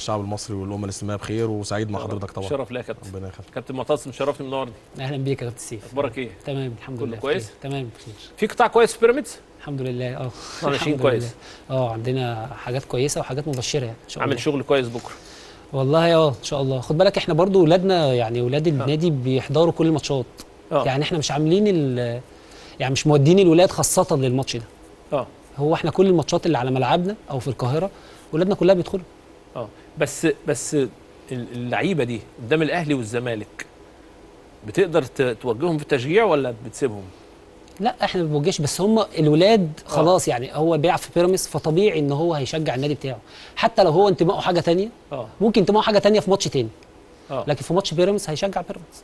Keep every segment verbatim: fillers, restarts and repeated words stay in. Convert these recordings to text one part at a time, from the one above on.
الشعب المصري والامه الاسلاميه بخير، وسعيد مع حضرتك طبعا. شرف ليا يا كابتن. ربنا يخليك. كابتن معتصم شرفني النهارده. اهلا بيك يا كابتن سيف. اخبارك ايه؟ تمام الحمد لله. كويس؟ تمام بخير. في قطاع كويس في بيراميدز؟ الحمد لله اه. ماشيين كويس. اه عندنا حاجات كويسه وحاجات مبشره يعني. عامل شغل كويس بكره. والله اه ان شاء الله. خد بالك احنا برضو اولادنا يعني اولاد النادي بيحضروا كل الماتشات. يعني احنا مش عاملين يعني مش مودين الولاد خاصه للماتش ده. اه. هو احنا كل الماتشات اللي على ملعبنا او في القاهره ولادنا كلها بيدخلوا. اه بس بس اللعيبه دي قدام الاهلي والزمالك بتقدر توجههم في التشجيع ولا بتسيبهم؟ لا احنا ما بنوجهش، بس هم الولاد خلاص أوه. يعني هو بيلعب في بيراميدز فطبيعي ان هو هيشجع النادي بتاعه، حتى لو هو انتمائه حاجه ثانيه ممكن انتمائه حاجه ثانيه في ماتش ثاني، لكن في ماتش بيراميدز هيشجع بيراميدز.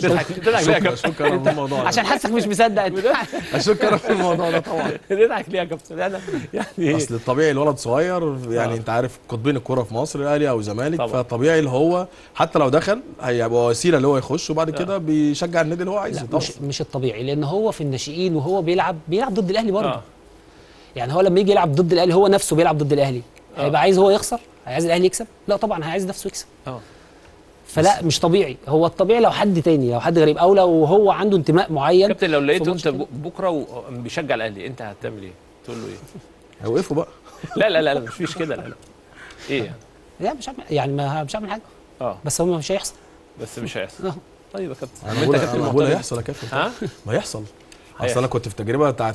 تضحك شكرا على الموضوع عشان حاسك مش مصدق انت. شكرا في الموضوع ده طبعا. تضحك ليه يا كابتن؟ انا يعني اصل الطبيعي الولد صغير يعني انت عارف قطبين الكوره في مصر الاهلي او الزمالك، فطبيعي اللي هو حتى لو دخل هيبقى وسيله اللي هو يخش وبعد كده بيشجع النادي اللي هو عايزه. مش مش الطبيعي لان هو في الناشئين وهو بيلعب بيلعب ضد الاهلي برضه. يعني هو لما يجي يلعب ضد الاهلي هو نفسه بيلعب ضد الاهلي، هيبقى عايز هو يخسر؟ هيعايز الاهلي يكسب؟ لا طبعا هيعايز نفسه يكسب. اه فلا مش طبيعي، هو الطبيعي لو حد تاني لو حد غريب او لو هو عنده انتماء معين. كابتن لو لقيته انت بكره بيشجع الاهلي انت هتعمل ايه؟ تقول له ايه؟ هوقفه بقى. لا لا لا مش فيش كده لا لا. ايه يعني؟ لا مش هعمل يعني ما مش هعمل حاجه. اه بس هو مش هيحصل. بس مش هيحصل. طيب يا كابتن انت كابتن الموضوع هيحصل يا كابتن. ها؟ ما يحصل. اصل انا كنت في تجربه بتاعت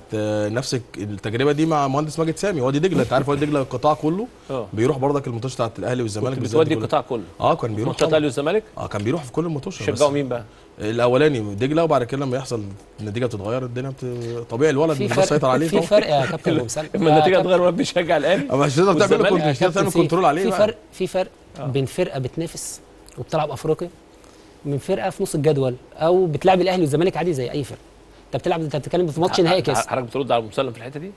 نفس التجربه دي مع مهندس ماجد سامي وادي دجله، انت عارف وادي دجله القطاع كله بيروح برضك الماتشات بتاعت الاهلي والزمالك بالذات. بتودي القطاع كله؟ اه كان بيروح ماتشات الاهلي والزمالك؟ اه كان بيروح في كل الماتشات. شجعوا مين بقى؟ الاولاني دجله، وبعد كده لما يحصل النتيجه بتتغير الدنيا بت... طبيعي الولد مش سيطر عليه. في فرق يا كابتن أبومسلم لما النتيجه تتغير الولد بيشجع الاهلي. مش هتقدر تعمل كنترول عليه. في فرق في فرق بين فرقه بتنافس وبتلعب افريقيا من فرقه في نص الجدول او بتلعب الاهلي والزمالك عادي زي اي فرقه. انت بتلعب انت بتتكلم في ماتش نهائي كاس. حضرتك بترد على مسلم في الحته دي؟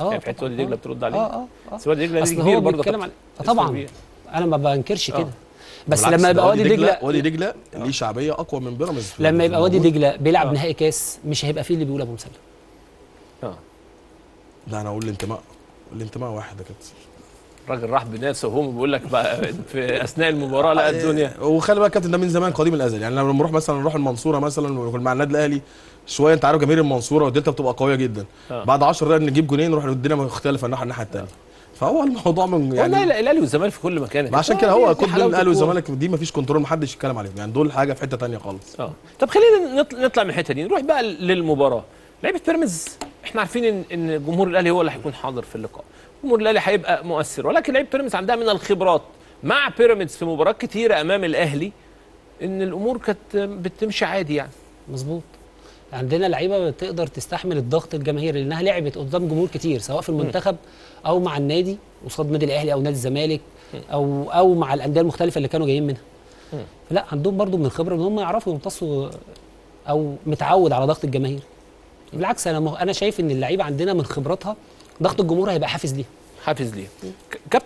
اه يعني في حته وادي دجله بترد عليه؟ اه اه بس وادي دجله دي كبير برضه طبعا. انا ما بنكرش كده، بس لما يبقى وادي دجله وادي دجله ليه شعبيه اقوى من بيراميدز. لما يبقى وادي دجله بيلعب نهائي كاس مش هيبقى فيه اللي بيقول ابو مسلم. اه لا انا اقول الانتماء الانتماء واحد يا كابتن. الراجل راح بناسه وهو بيقول لك بقى في اثناء المباراه لقى الدنيا. وخلي بالك كابتن ده من زمان قديم الازل، يعني لما نروح مثلا نروح المنصوره مثلا مع النادي الاهلي شويه، انت عارف جماهير المنصوره والدلتا بتبقى قويه جدا. آه. بعد عشر دقايق نجيب جونين نروح الدنيا مختلفه الناحيه الناحيه الثانيه. آه. فهو الموضوع من يعني والله الاهلي والزمالك في كل مكان، عشان كده هو كل الاهلي والزمالك دي مفيش كنترول، محدش يتكلم عليهم، يعني دول حاجه في حته ثانيه خالص. اه طب خلينا نطلع من الحته دي نروح بقى للمباراه. لعيبه بيراميدز احنا عارفين ان ان جمهور الاهلي هو اللي هيكون حاضر في اللقاء، جمهور الاهلي هيبقى مؤثر، ولكن لعيبه بيراميدز عندها من الخبرات مع بيراميدز في مباريات كثيره امام الاهلي ان الامور كانت بتمشي عادي يعني. مظبوط. عندنا لعيبه بتقدر تستحمل الضغط الجماهيري لانها لعبت قدام جمهور كتير سواء في المنتخب او مع النادي قصاد نادي الاهلي او نادي الزمالك او او مع الانديه المختلفه اللي كانوا جايين منها. لا عندهم برضو من الخبره ان هم يعرفوا يمتصوا او متعود على ضغط الجماهير. بالعكس انا انا شايف ان اللعيبه عندنا من خبراتها ضغط الجمهور هيبقى حافز ليها. حافز ليها.